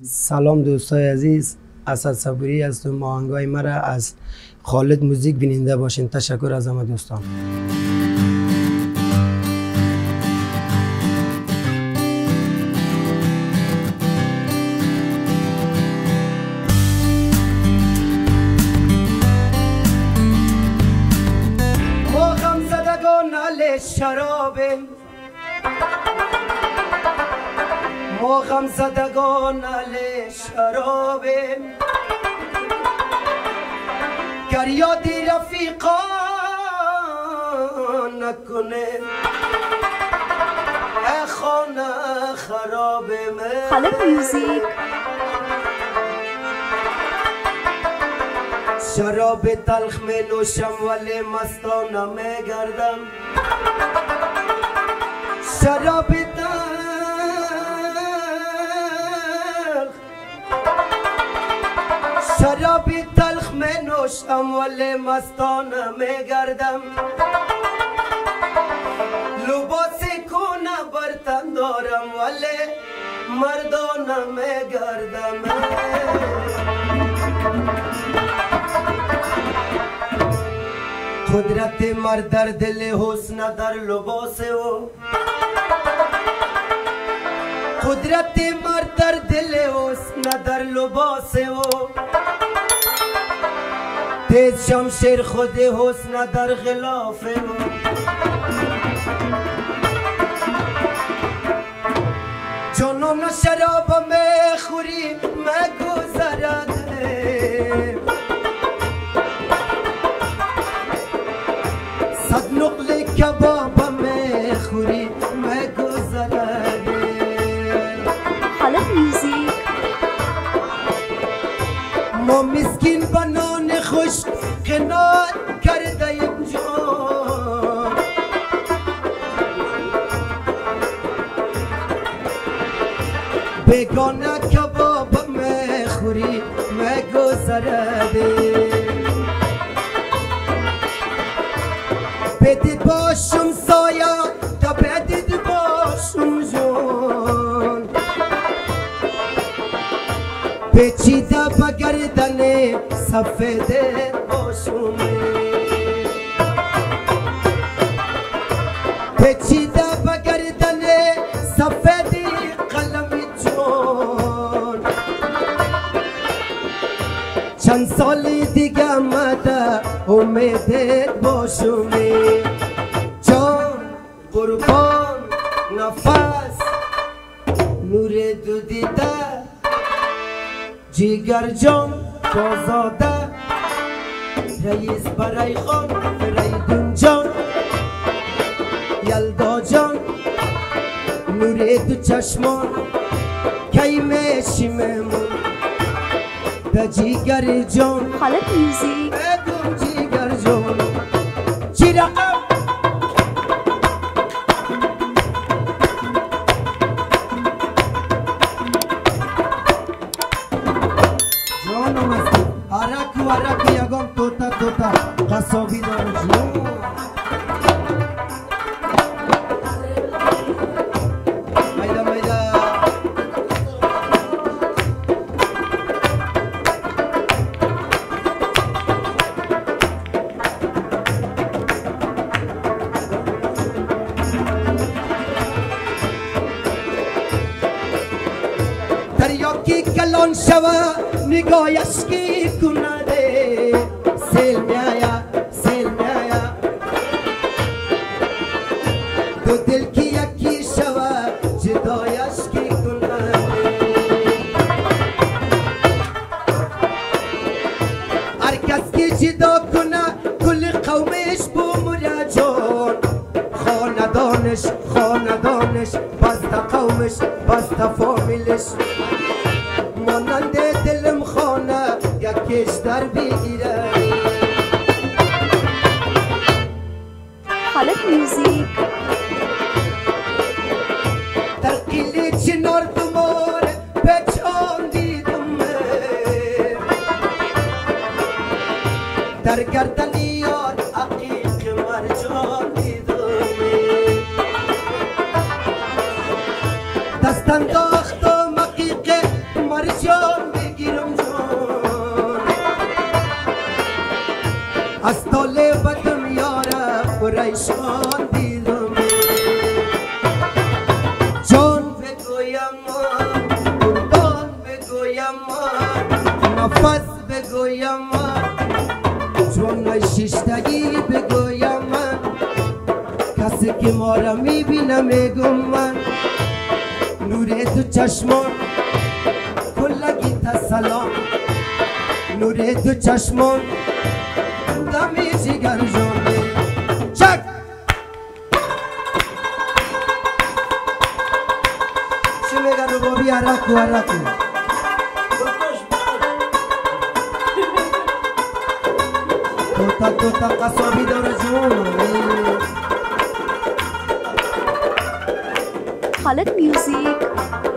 سلام دوستای عزیز، اسد صبوری از آهنگای مرا از خالد موزیک بیننده باشین. تشکر از همه دوستان. با غمزدگان نل شراب ما غمزدگان علی شرابیم گر یاد رفیقان نکنه ای خانه خرابیم. خالد میوزیک شراب تلخ می نوشم ولی مستانه می گردم شراب تلخ شراب تلخ می نوشم ولی مستانه می گردم لباس کهنه بر تن دارم ولی مردانه می گردم. قدرت مرد در دل حسن در لباس او قدرت مرد در دل حسن در لباس او تیز شمشیر خود حسن در غلاف او جنون شراب می خوری مگذرد صد نقل کباب می خوری مگذرد. خالد میوزیک ما مسکین با نان خوش قناعت کردیم جان بیگانه کباب می خوری میگذرده بدید باشم سایه تا بدید باشم جان پیچیده بگردن سفید باشم پیچیده بگردن سفید قلم جون چند سال دیگه مده امیدت باشم جان قربان نفس نور دو دیده جیگر جان شازاده رئیس برای خان فریدون جان یلدا جان نور دو چشمان کی میشی مهمون ده جیگر جان. خالد میوزیک بدون جیگر جان چی رقم Araku yagam tota tota kasobi darjo Mayda mayda Daryo ki kalon shava nigoyash ki kuna سیل می آیا دو دل کی یکی شوا جدایش کی کنه هر کس کی جدا کنه کل قومش بمره جان خاندانش خاندانش بسته قومش بسته فامیلش مانند دلم خانه یکیش در بگیره. خالد میوزیک در قیل چنار دمار پچان دیدم در گردنیان عقیق مرجان دیدم دست انداختم عقیق مرجان نفس بگویم چون ششتگی بگویم من کسی که ما را میبینه میگم من نور تو چشمان کلگی تا سلام نور تو چشمان دمی جگر جان Araku, Araku Tota, com a sua vida Khaled Music